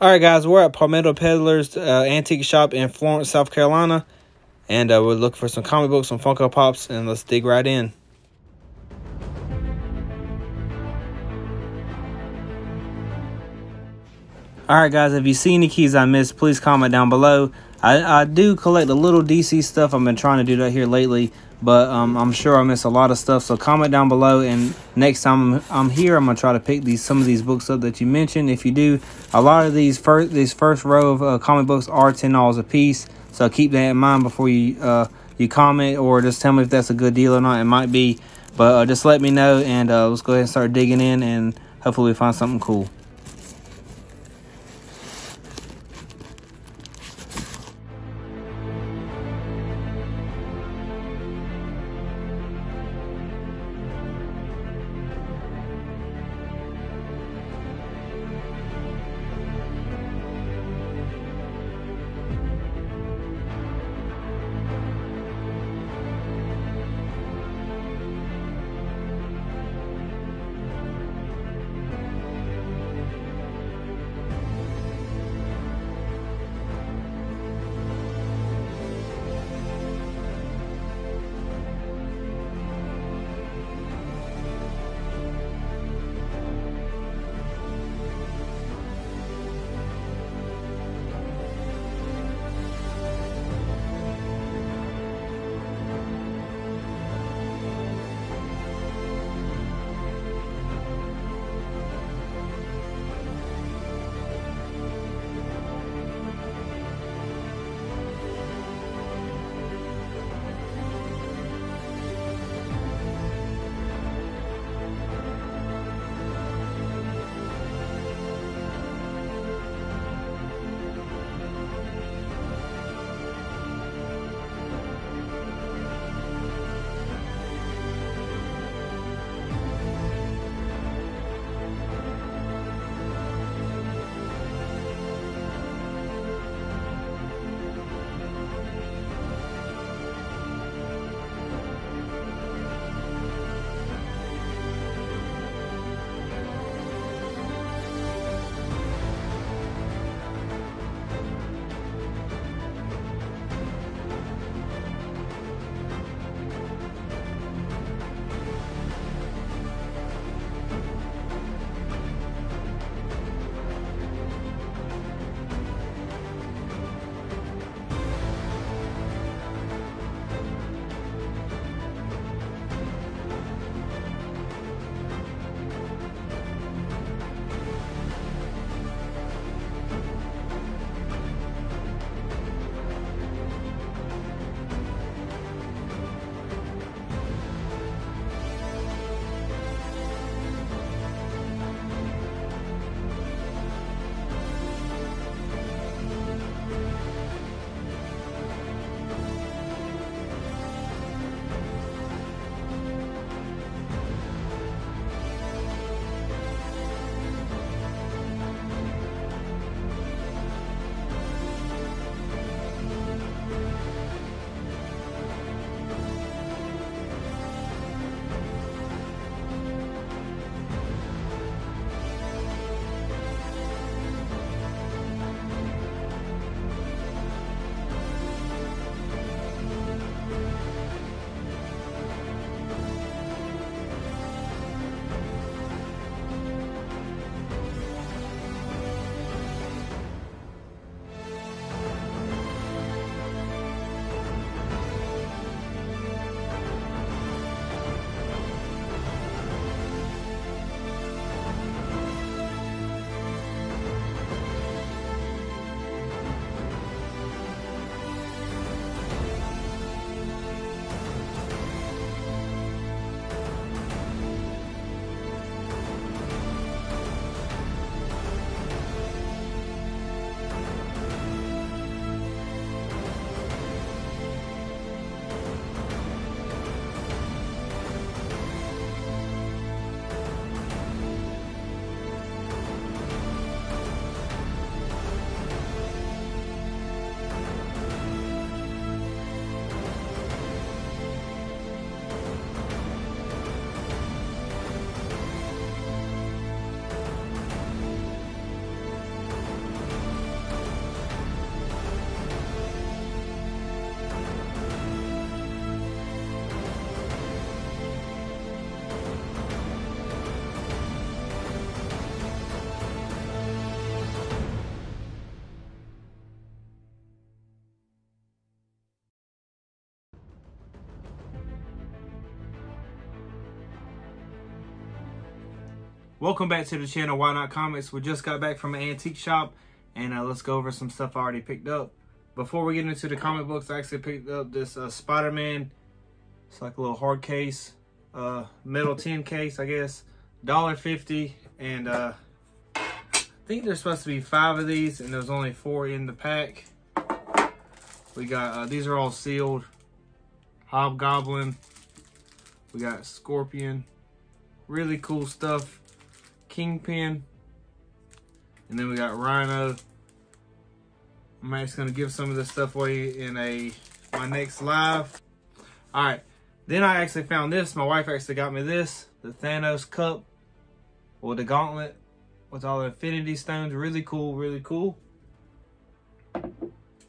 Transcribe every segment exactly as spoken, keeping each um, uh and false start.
All right, guys, we're at Palmetto Peddler's uh, antique shop in Florence, South Carolina, and uh, we're looking for some comic books, some Funko Pops, and let's dig right in. All right, guys, if you see any keys I missed, please comment down below. I, I do collect a little D C stuff. I've been trying to do that here lately, but um, I'm sure I miss a lot of stuff. So comment down below, and next time I'm here, I'm gonna try to pick these some of these books up that you mentioned. If you do, a lot of these first these first row of uh, comic books are ten dollars a piece. So keep that in mind before you uh, you comment, or just tell me if that's a good deal or not. It might be, but uh, just let me know, and uh, let's go ahead and start digging in, and hopefully we find something cool. Welcome back to the channel, Why Not Comics. We just got back from an antique shop, and uh, let's go over some stuff I already picked up. Before we get into the comic books, I actually picked up this uh, Spider-Man. It's like a little hard case, uh, metal tin case, I guess. one dollar fifty, and uh, I think there's supposed to be five of these, and there's only four in the pack. We got, uh, these are all sealed. Hobgoblin. We got Scorpion. Really cool stuff. Kingpin. And then we got Rhino. I'm actually going to give some of this stuff away in a my next live. All right. Then I actually found this. My wife actually got me this. The Thanos cup. Or the gauntlet. With all the Infinity stones. Really cool. Really cool.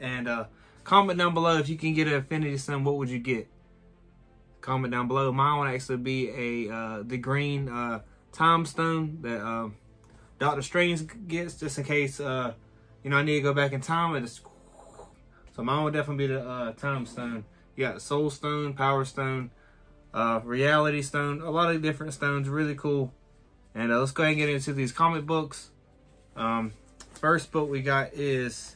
And uh, comment down below if you can get an Infinity stone, what would you get? Comment down below. Mine would actually be a uh, the green uh, time stone that uh, Doctor Strange gets, just in case uh, you know I need to go back in time. And it's... So mine would definitely be the uh, time stone. You got soul stone, power stone, uh, reality stone, a lot of different stones. Really cool. And uh, let's go ahead and get into these comic books. Um, first book we got is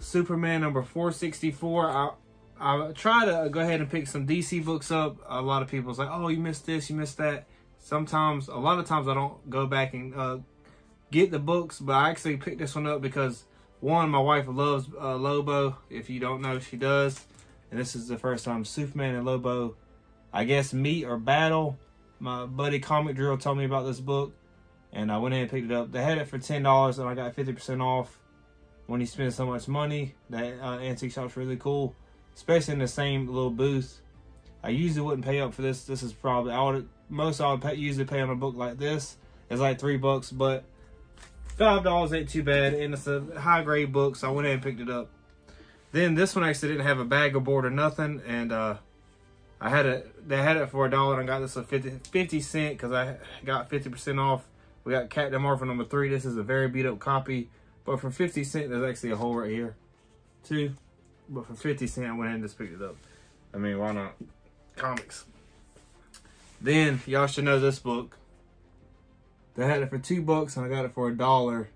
Superman number four sixty-four. I, I try to go ahead and pick some D C books up. A lot of people's like, oh, you missed this, you missed that. Sometimes, a lot of times I don't go back and uh, get the books, but I actually picked this one up because, one, my wife loves uh, Lobo. If you don't know, she does. And this is the first time Superman and Lobo, I guess, meet or battle. My buddy Comic Drill told me about this book, and I went in and picked it up. They had it for ten dollars, and I got fifty percent off. When you spend so much money, that uh, antique shop's really cool, especially in the same little booth. I usually wouldn't pay up for this. This is probably, I would, most I would pay, usually pay on a book like this. It's like three bucks, but five dollars ain't too bad, and it's a high grade book, so I went ahead and picked it up. Then this one actually didn't have a bag or board or nothing, and uh, I had it, they had it for a dollar, and I got this for fifty, fifty cent because I got fifty percent off. We got Captain Marvel number three. This is a very beat up copy. But for fifty cent, there's actually a hole right here, too. But for fifty cent, I went ahead and just picked it up. I mean, why not? Comics. Then, y'all should know this book. They had it for two bucks, and I got it for a dollar.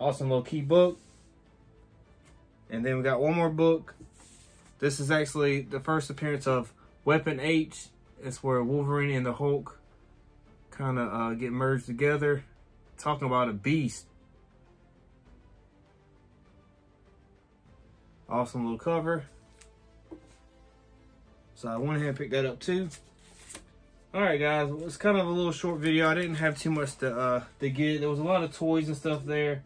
Awesome little key book. And then we got one more book. This is actually the first appearance of Weapon H. It's where Wolverine and the Hulk kind of uh, get merged together. Talking about a beast. Awesome little cover. So I went ahead and picked that up too. Alright guys, well, it's kind of a little short video. I didn't have too much to, uh, to get. There was a lot of toys and stuff there,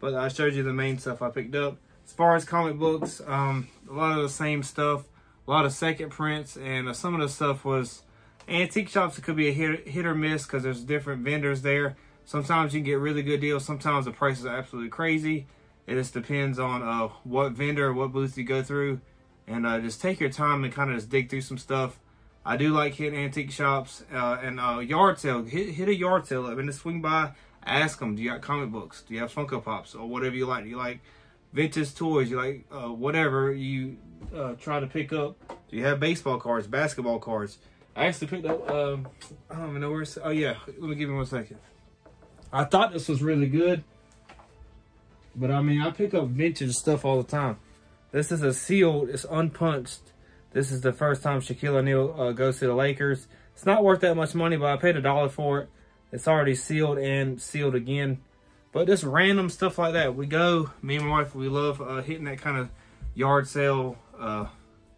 but I showed you the main stuff I picked up. As far as comic books, um, a lot of the same stuff. A lot of second prints, and uh, some of the stuff was antique shops. It could be a hit, hit or miss because there's different vendors there. Sometimes you can get really good deals. Sometimes the prices are absolutely crazy. It just depends on uh, what vendor, what booth you go through. And uh, just take your time and kind of just dig through some stuff. I do like hitting antique shops uh, and uh, yard sale. Hit, hit a yard sale up and just swing by. Ask them, do you got comic books? Do you have Funko Pops? Or whatever you like. Do you like vintage toys? You like uh, whatever you uh, try to pick up. Do you have baseball cards, basketball cards? I actually picked up, um, I don't even know where it's, oh yeah, let me give you one second. I thought this was really good, but I mean, I pick up vintage stuff all the time. This is a sealed, it's unpunched. This is the first time Shaquille O'Neal uh, goes to the Lakers. It's not worth that much money, but I paid a dollar for it. It's already sealed and sealed again. But just random stuff like that. We go, me and my wife, we love uh, hitting that kind of yard sale, uh,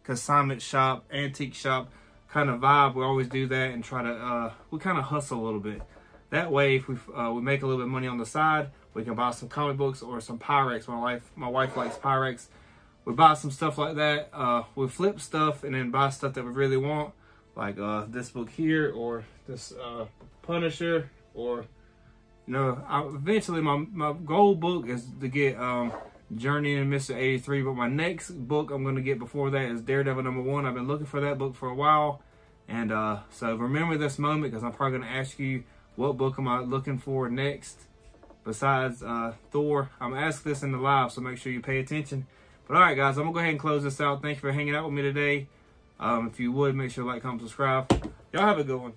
consignment shop, antique shop kind of vibe. We always do that and try to, uh, we kind of hustle a little bit. That way, if we, uh, we make a little bit of money on the side, we can buy some comic books or some Pyrex. My wife, my wife likes Pyrex. We buy some stuff like that. Uh, we flip stuff and then buy stuff that we really want, like uh, this book here or this uh, Punisher. Or, you know, I, eventually my, my goal book is to get um, Journey and Mister eighty-three. But my next book I'm going to get before that is Daredevil number one. I've been looking for that book for a while. And uh, so remember this moment because I'm probably going to ask you, what book am I looking for next besides uh, Thor? I'm going to ask this in the live, so make sure you pay attention. But all right, guys, I'm going to go ahead and close this out. Thank you for hanging out with me today. Um, if you would, make sure to like, comment, subscribe. Y'all have a good one.